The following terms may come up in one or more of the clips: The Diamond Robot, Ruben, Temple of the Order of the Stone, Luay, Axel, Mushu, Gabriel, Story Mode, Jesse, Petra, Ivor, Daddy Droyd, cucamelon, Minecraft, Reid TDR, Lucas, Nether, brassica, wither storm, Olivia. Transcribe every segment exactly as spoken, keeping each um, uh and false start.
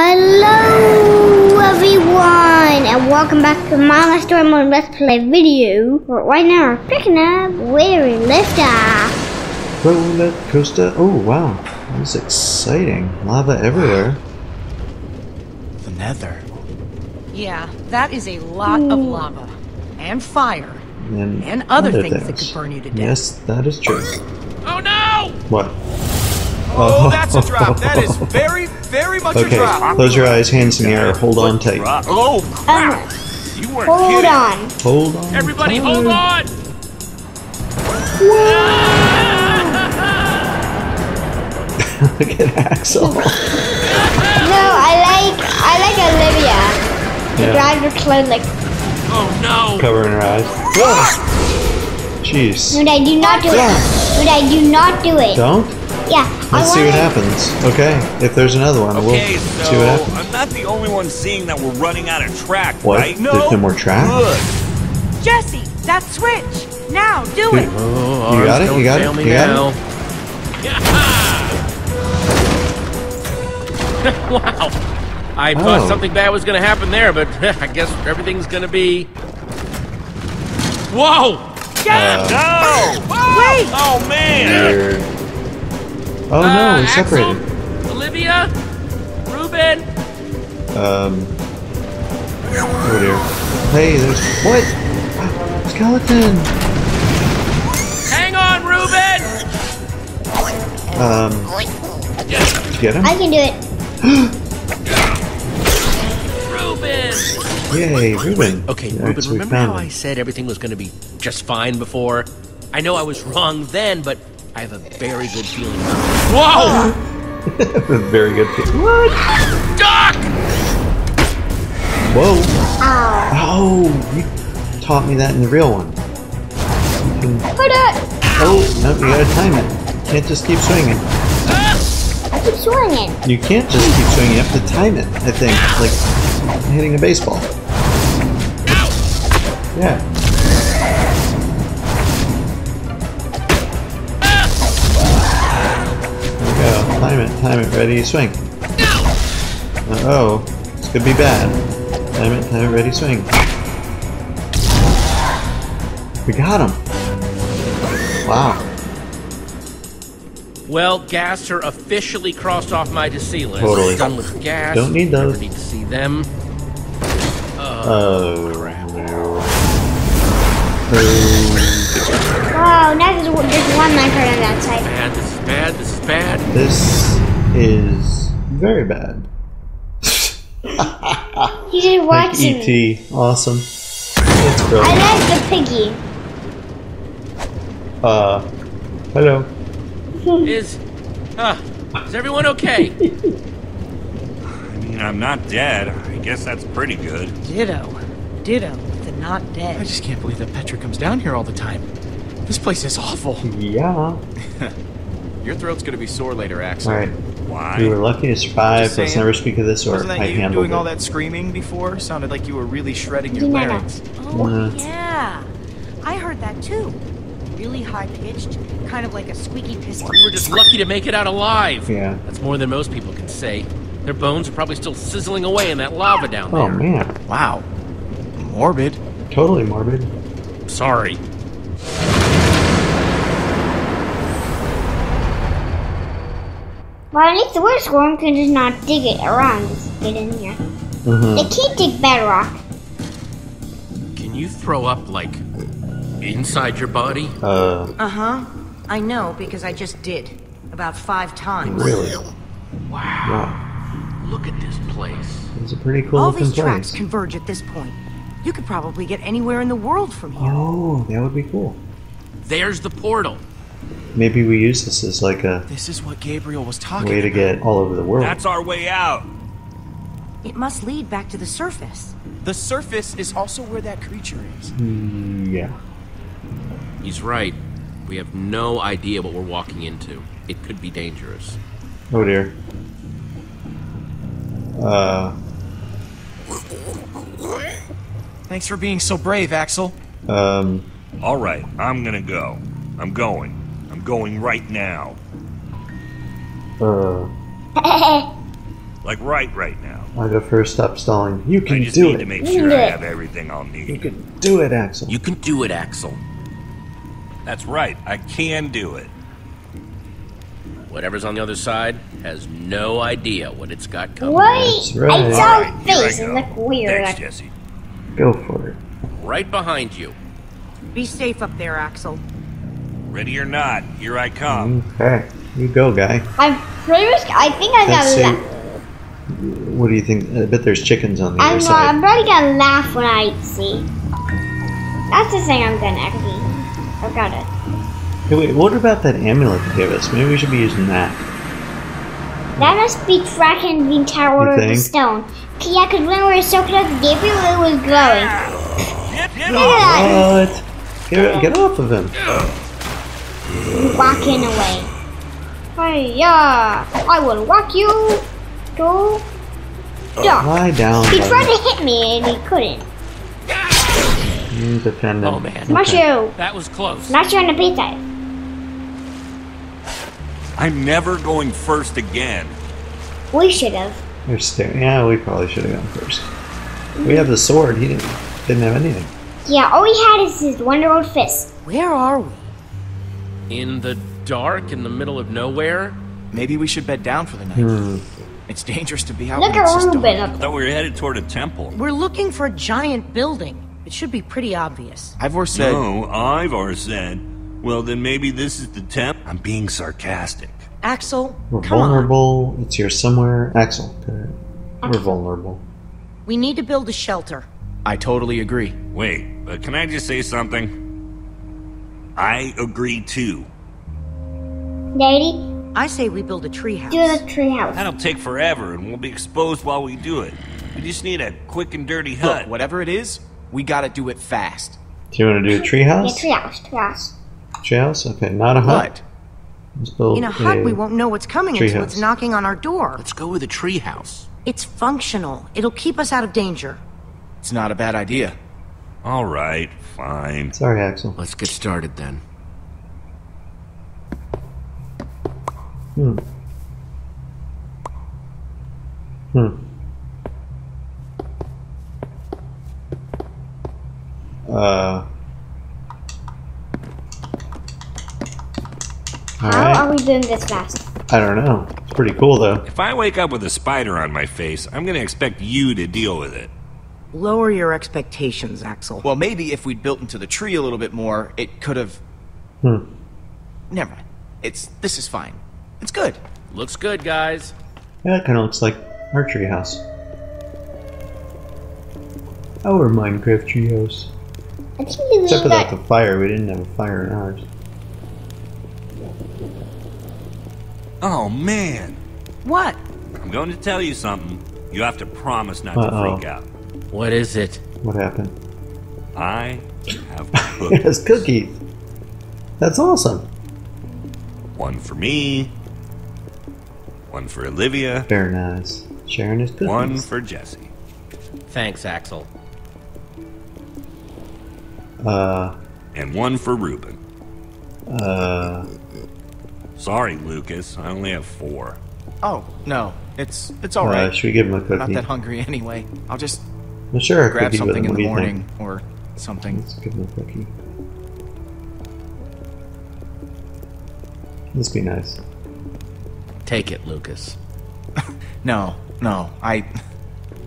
Hello everyone and welcome back to my Story Mode Let's Play video. But right now we're picking up where we left off. Roller coaster. Oh wow, that's exciting. Lava everywhere. The Nether. Yeah, that is a lot Ooh. of lava and fire and, and other, other things, things that could burn you to death. Yes, that is true. Oh no! What? Oh, that's a drop. That is very, very much okay, a drop. Close your eyes, hands in the air. Hold on tight. Oh, crap. You weren't hold kidding. on. Hold on. Everybody, tight. hold on. Look at Axel. No, I like, I like Olivia. She yeah. drives her clothes like. Oh no. Covering her eyes. Jeez. No, I do not do yeah. it. No, I do not do it. Don't. Yeah, Let's see what happens. Okay, if there's another one, okay, we'll so see what happens. I'm not the only one seeing that we're running out of track, what? right? No. There's no more track? Good. Jesse, that switch! Now, do Dude. it! Oh, you got it? You got it? You now. got it? Wow. I oh. thought something bad was going to happen there, but I guess everything's going to be... Whoa! Yeah! Uh, no! Whoa! Wait! Oh, man! Weird. Oh uh, no, we separated. Axel, Olivia, Ruben. Um. Over here. Hey, there's what? Skeleton. Hang on, Ruben. Um. Did you get him? I can do it. Ruben. Yay, Ruben. Okay, Ruben. Right, so remember how him. I said everything was going to be just fine before? I know I was wrong then, but. I have a very good feeling. Whoa! A very good feeling. What? Doc! Whoa. Oh, you taught me that in the real one. You can... Oh, no, you gotta time it. You can't just keep swinging. I keep swinging. You can't just keep swinging. You have to time it, I think. Like hitting a baseball. Yeah. Time it, time it, ready, swing. Uh-oh, this could be bad. Time it, time it, ready, swing. We got him. Wow. Well, Gaster officially crossed off my to see list. Totally. Done with gas. Don't need those. Never need to see them. Oh, crap. Oh, wow, now there's one minecart on that side. Man, this is bad, this is bad. This is very bad. He did watch like E T Awesome. That's brilliant. I like the piggy. Uh, hello. Is, uh, is everyone okay? I mean, I'm not dead. I guess that's pretty good. Ditto. Ditto. Not dead. I just can't believe that Petra comes down here all the time. This place is awful. Yeah. Your throat's gonna be sore later, Axel. All right. Why? We were lucky to survive. Let's never speak of this or Wasn't that I you handled doing it. all that screaming before? Sounded like you were really shredding your yeah. larynx. Oh yeah. I heard that too. Really high pitched, kind of like a squeaky piston. We were just lucky to make it out alive. Yeah. That's more than most people can say. Their bones are probably still sizzling away in that lava down there. Oh man. Wow. Morbid. Totally morbid. Sorry. Well, at least the wither storm can just not dig it around. Just get in here. Mm-hmm. They can't dig bedrock. Can you throw up, like, inside your body? Uh. Uh-huh. I know, because I just did. About five times. Really? Wow. wow. Look at this place. It's a pretty cool place. All these tracks converge at this point. You could probably get anywhere in the world from here. Oh, that would be cool. There's the portal. Maybe we use this as like a This is what Gabriel was talking way to about. get all over the world. That's our way out. It must lead back to the surface. The surface is also where that creature is. Mm, yeah. He's right. We have no idea what we're walking into. It could be dangerous. Oh dear. Uh Thanks for being so brave, Axel. Um. All right, I'm gonna go. I'm going. I'm going right now. Uh. Like right, right now. I go first. Stop stalling. You can do it. I just need to make sure I have everything I'll need. You can do it, Axel. You can do it, Axel. That's right. I can do it. Whatever's on the other side has no idea what it's got coming. Wait! Right. I don't right, face and look weird. Thanks, Jesse. Go for it. Right behind you. Be safe up there, Axel. Ready or not, here I come. Okay, you go, guy. I'm pretty much. I think I got to laugh. What do you think? I bet there's chickens on the I'm other not, side. I'm probably gonna laugh when I see. That's the thing I'm gonna actually. I got it. Hey, wait, what about that amulet they gave us? Maybe we should be using that. That must be tracking the entire Order of the Stone. Yeah, because when we were soaking up Gabriel, it was glowing. Get, get yeah. What? Get, get off of him. Walking away. Hiya! I will walk you to duck. Lie down. He buddy. tried to hit me and he couldn't. Independent. Oh man. Mushu! That was close. Not trying to beat that. I'm never going first again. We should have. You're staring. Yeah, we probably should have gone first. We have the sword. He didn't, didn't have anything. Yeah, all he had is his wonderful fist. Where are we? In the dark, in the middle of nowhere? Maybe we should bed down for the night. Mm. It's dangerous to be out. Look at Ruben up there. I thought we were headed toward a temple. We're looking for a giant building. It should be pretty obvious. Ivor said... No, Ivor said... Well, then maybe this is the temp. I'm being sarcastic. Axel, We're come vulnerable. On. It's here somewhere. Axel, we're Axel. vulnerable. We need to build a shelter. I totally agree. Wait, but can I just say something? I agree too. Lady? I say we build a treehouse. Do a treehouse. That'll take forever and we'll be exposed while we do it. We just need a quick and dirty hut. Look, whatever it is, we gotta do it fast. Do you want to do a treehouse? Yeah, treehouse, treehouse. Treehouse? Okay, not a hut. Let's build In a hut, a we won't know what's coming until it's knocking on our door. Let's go with a treehouse. It's functional. It'll keep us out of danger. It's not a bad idea. All right, fine. Sorry, Axel. Let's get started then. Hmm. Hmm. Uh. How right. are we doing this fast? I don't know. It's pretty cool though. If I wake up with a spider on my face, I'm gonna expect you to deal with it. Lower your expectations, Axel. Well, maybe if we'd built into the tree a little bit more, it could have... Hmm. Never mind. It's... This is fine. It's good. Looks good, guys. Yeah, it kind of looks like our tree house. Our Minecraft tree house. I think we Except for that the fire. We didn't have a fire in ours. Oh, man. What? I'm going to tell you something. You have to promise not Uh-oh. to freak out. What is it? What happened? I have cookies. Yes, cookies. That's awesome. One for me. One for Olivia. Very nice. Sharon is cookies. One for Jesse. Thanks, Axel. Uh. And one for Ruben. Uh. Sorry, Lucas. I only have four. Oh no, it's it's all right. right. Should we give him a cookie? I'm not that hungry anyway. I'll just. Well, sure, grab something in the morning or something. Let's give him a cookie. This be nice. Take it, Lucas. no, no, I,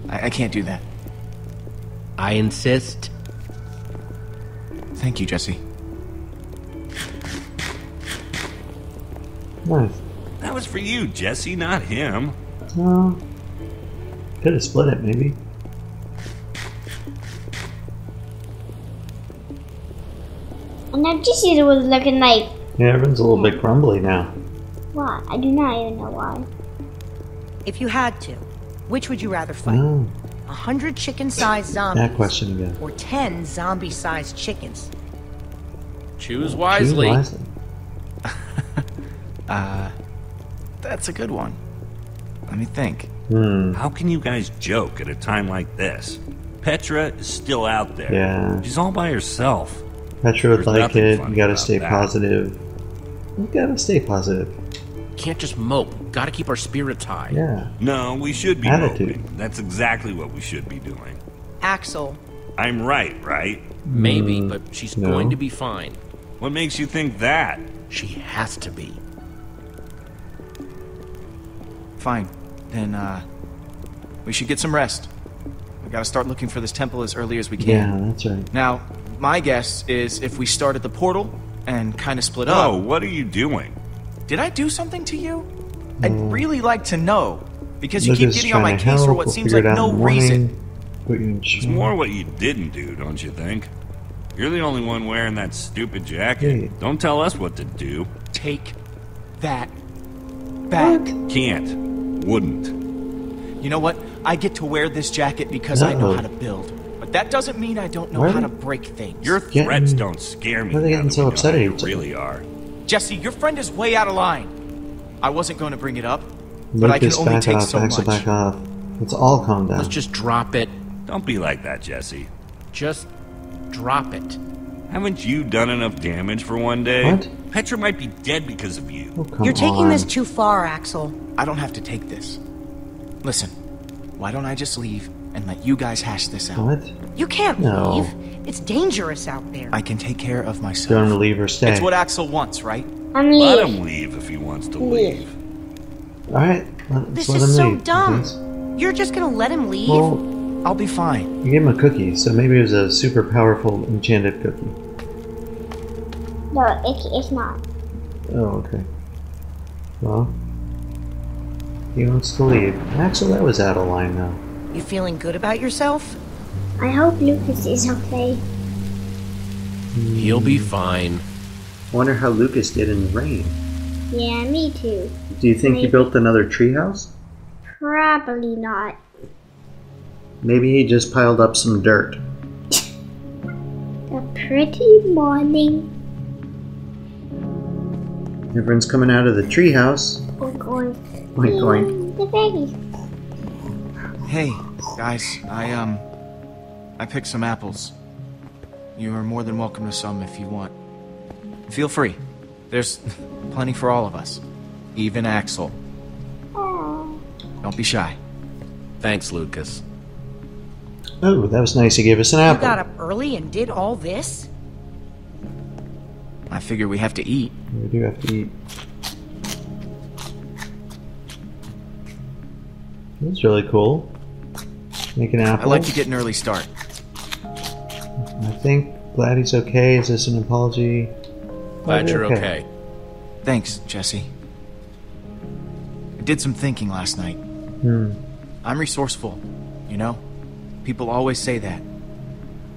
I, I can't do that. I insist. Thank you, Jesse. Nice. That was for you, Jesse, not him. Well, could have split it, maybe. Now Jesse was looking like... Yeah, everyone's a little bit grumbly now. Why? I do not even know why. If you had to, which would you rather fight? Oh. A hundred chicken-sized zombies. That question again. Or ten zombie-sized chickens. Choose wisely. Choose wisely. uh, that's a good one. Let me think. Hmm. How can you guys joke at a time like this? Petra is still out there. Yeah. She's all by herself. Petra would like it. You gotta stay that. positive. You gotta stay positive. can't just mope. Gotta keep our spirits high. Yeah. No, we should be moping. That's exactly what we should be doing. Axel. I'm right, right? Maybe, mm, but she's no. going to be fine. What makes you think that? She has to be. Fine. Then, uh, we should get some rest. We gotta start looking for this temple as early as we can. Yeah, that's right. Now, my guess is if we start at the portal and kind of split up... Oh, what are you doing? Did I do something to you? Mm. I'd really like to know, because you keep getting on my case for what seems like no reason. It's more what you didn't do, don't you think? You're the only one wearing that stupid jacket. Yeah. Don't tell us what to do. Take that back. What? Can't. Wouldn't. You know what? I get to wear this jacket because no. I know how to build. But that doesn't mean I don't know Where how to break things. Your getting, threats don't scare me. Why are they getting so upset at you? Really are. Jesse, your friend is way out of line. I wasn't going to bring it up, Lucas, but I can only take off, so Axel, much. Back off. Let's all calm down. Let's just drop it. Don't be like that, Jesse. Just drop it. Haven't you done enough damage for one day? What? Petra might be dead because of you. Oh, come You're taking on. this too far, Axel. I don't have to take this. Listen, why don't I just leave and let you guys hash this out? What? You can't no. leave. It's dangerous out there. I can take care of myself. Don't leave or stay. It's what Axel wants, right? I'm let leave. him leave if he wants to leave. leave. All right. Let, this let is him so leave, dumb. Please. You're just gonna let him leave? Well, I'll be fine. You gave him a cookie, so maybe it was a super powerful enchanted cookie. No, it's it's not. Oh, okay. Well, he wants to leave. Axel, that was out of line, though. You feeling good about yourself? I hope Lucas is okay. He'll be fine. Wonder how Lucas did in the rain. Yeah, me too. Do you think Maybe. he built another treehouse? Probably not. Maybe he just piled up some dirt. A pretty morning. Everyone's coming out of the treehouse. We're going. We're going. The baby. Hey, guys, I, um, I picked some apples. You are more than welcome to some if you want. Feel free. There's plenty for all of us. Even Axel. Aww. Don't be shy. Thanks, Lucas. Oh, that was nice. He gave us an apple. You got up early and did all this? I figure we have to eat. We do have to eat. That's really cool. Make an apple. I like to get an early start. I think glad he's okay. Is this an apology? Glad, glad you're okay. okay. Thanks, Jesse. I did some thinking last night. Hmm. I'm resourceful, you know? People always say that.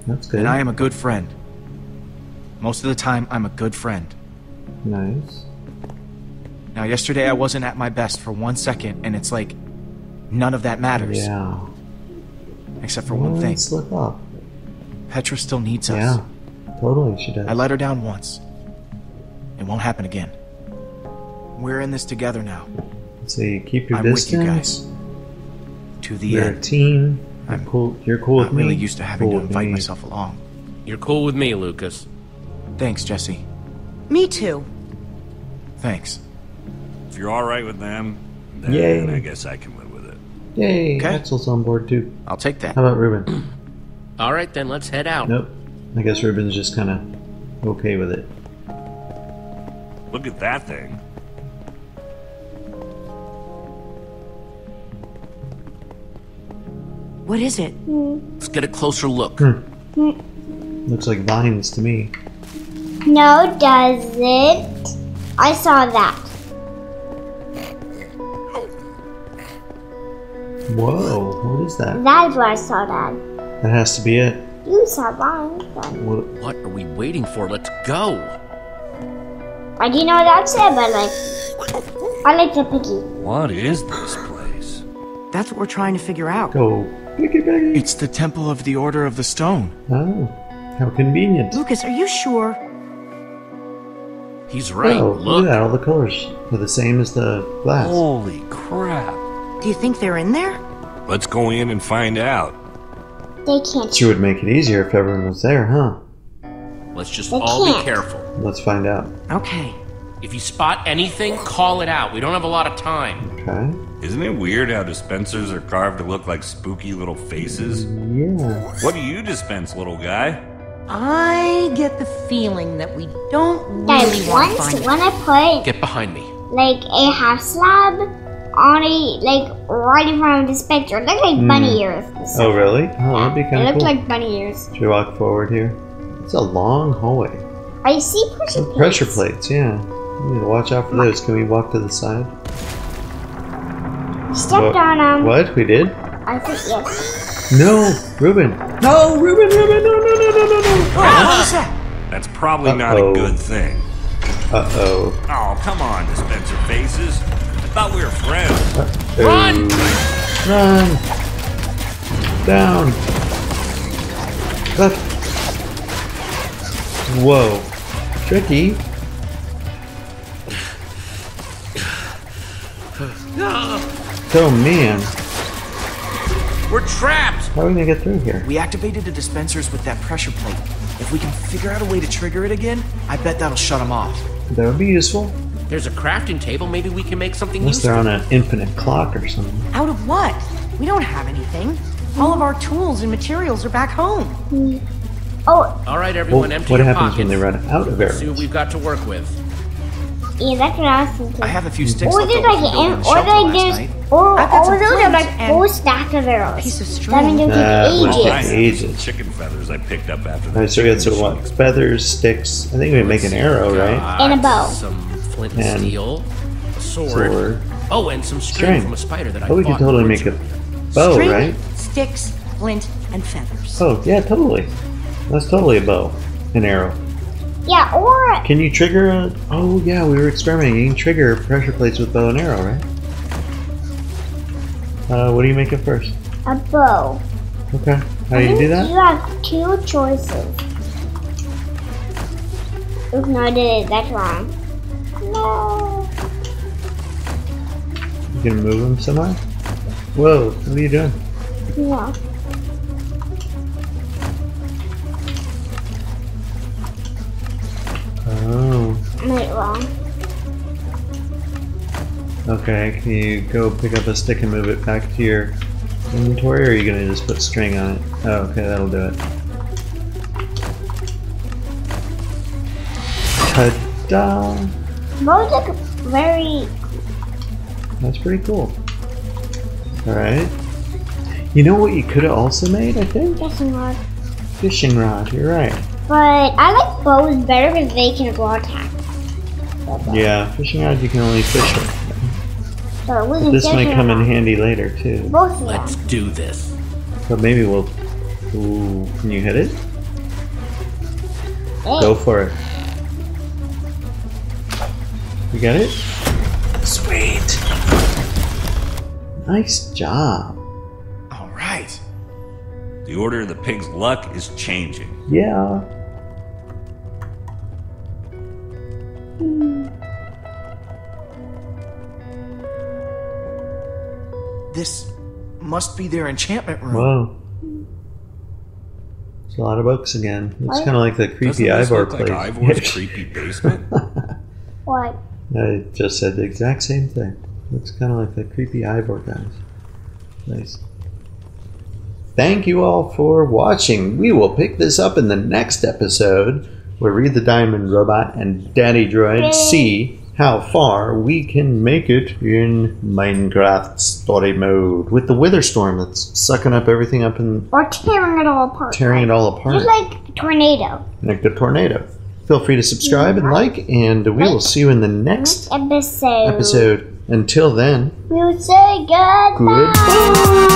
That's good. And I am a good friend. Most of the time, I'm a good friend. Nice. Now, yesterday I wasn't at my best for one second, and it's like, none of that matters. Yeah. Except for well, one thing. Slip up. Petra still needs us. Yeah, totally she does. I let her down once. It won't happen again. We're in this together now. So you keep your I'm distance. I'm with you guys. To the You're end. A team. I'm you're cool. You're cool with me. I'm really used to having cool to invite me. myself along. You're cool with me, Lucas. Thanks, Jesse. Me too. Thanks. If you're all right with them, then Yay. I guess I can live with it. Yay! Okay. Axel's on board too. I'll take that. How about Ruben? All right, then let's head out. Nope. I guess Ruben's just kind of okay with it. Look at that thing. What is it? Let's get a closer look. Hmm. Looks like vines to me. No, it doesn't. I saw that. Whoa, what is that? That is where I saw that. That has to be it. You saw mine. What, what are we waiting for? Let's go. I didn't know what that said, but like, I like the piggy. What is this place? That's what we're trying to figure out. Go, piggy, piggy. It's the Temple of the Order of the Stone. Oh, how convenient. Lucas, are you sure? He's right. Oh, look. Look at that. All the colors are the same as the glass. Holy crap. Do you think they're in there? Let's go in and find out. They can't. Sure would make it easier if everyone was there, huh? Let's just they all can't. be careful. Let's find out. Okay. If you spot anything, call it out. We don't have a lot of time. Okay. Isn't it weird how dispensers are carved to look like spooky little faces? Yeah. What do you dispense, little guy? I get the feeling that we don't really yeah, want once to find when it. I put get behind me. Like a half slab on a like right in front of the dispenser. It looked like mm. bunny ears. Oh really? Oh, that'd be kind of cool. It looked like bunny ears. Should we walk forward here? It's a long hallway. I see pressure plates. Pressure plates, yeah. We need to watch out for those. Can we walk to the side? We stepped what? on them. What? We did? I think yes. No, Ruben. No, Ruben, Ruben, no, no, no, no, no, no. Ah! That's probably Uh-oh. not a good thing. Uh-oh. Oh, come on, dispenser faces. I thought we were friends. Uh-oh. Run! Run! Down! Left! Whoa. Tricky. Oh man. We're trapped! How are we gonna get through here? We activated the dispensers with that pressure plate. If we can figure out a way to trigger it again, I bet that'll shut them off. That would be useful. There's a crafting table, maybe we can make something Unless useful. Unless they're on an infinite clock or something. Out of what? We don't have anything. All of our tools and materials are back home. Oh. Alright everyone, well, empty your pockets. What happens when they run out of arrows? See what we've got to work with. Yeah, that's what I was thinking. I have a few sticks left over from building a shelter last night. Or those are like a whole stack of arrows. Piece of string. That would take ages. Chicken feathers I picked up after that. Alright, so we got some what? Feathers, sticks. I think we make an arrow, right? And a bow. Some flint and steel. A sword. sword. Oh, and some string from a spider that I bought. Oh, we can totally make a bow, right? Sticks, flint, and feathers. Oh, yeah, totally. That's totally a bow, an arrow. Yeah, or... Can you trigger a... Oh, yeah, we were experimenting. You can trigger pressure plates with bow and arrow, right? Uh, what do you make it first? A bow. Okay. How do you do that? You have two choices. Oops, no, I did it. That's wrong. No. You can move them somehow? Whoa, what are you doing? Yeah. Oh. I made it wrong. Okay, can you go pick up a stick and move it back to your inventory, or are you going to just put string on it? Oh, okay, that'll do it. Ta-da! Those look very... That's pretty cool. Alright. You know what you could have also made, I think? Fishing rod. Fishing rod, you're right. But I like bows better because they can go attack. Yeah, fishing rod you can only fish with. So but this might come in handy later too. Both of them. Let's do this. But maybe we'll. Ooh, can you hit it? Hey. Go for it. You got it? Sweet. Nice job. All right. The order of the pig's luck is changing. Yeah. This must be their enchantment room. Whoa. There's a lot of books again. It's kind of like the creepy Ivor place. Like Ivor's creepy basement? What? I just said the exact same thing. Looks kind of like the creepy Ivor guys. Nice. Thank you all for watching. We will pick this up in the next episode where Reed the Diamond Robot and Daddy Droid see how far we can make it in Minecraft Story Mode with the wither storm that's sucking up everything up in... Or tearing it all apart. Tearing it all apart. Just like a tornado. Like the tornado. Feel free to subscribe and like, and we will see you in the next episode. episode. Until then, we'll say goodbye. Goodbye.